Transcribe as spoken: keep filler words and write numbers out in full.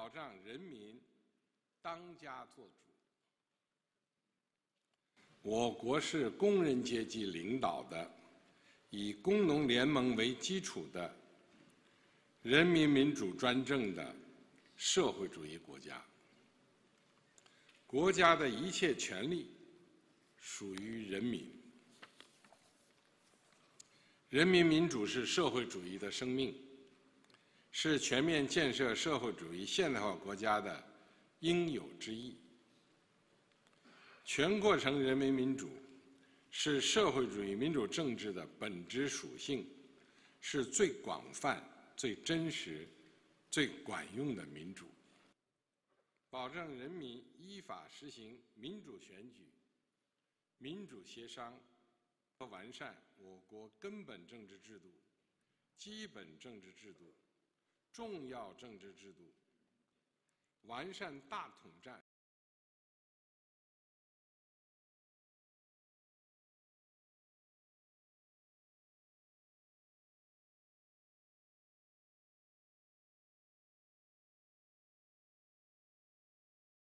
保障人民当家作主。我国是工人阶级领导的、以工农联盟为基础的、人民民主专政的社会主义国家。国家的一切权利属于人民。人民民主是社会主义的生命，是全面建设社会主义现代化国家的应有之义。全过程人民民主是社会主义民主政治的本质属性，是最广泛、最真实、最管用的民主，保证人民依法实行民主选举、民主协商。 和完善我国根本政治制度、基本政治制度、重要政治制度，完善大统战，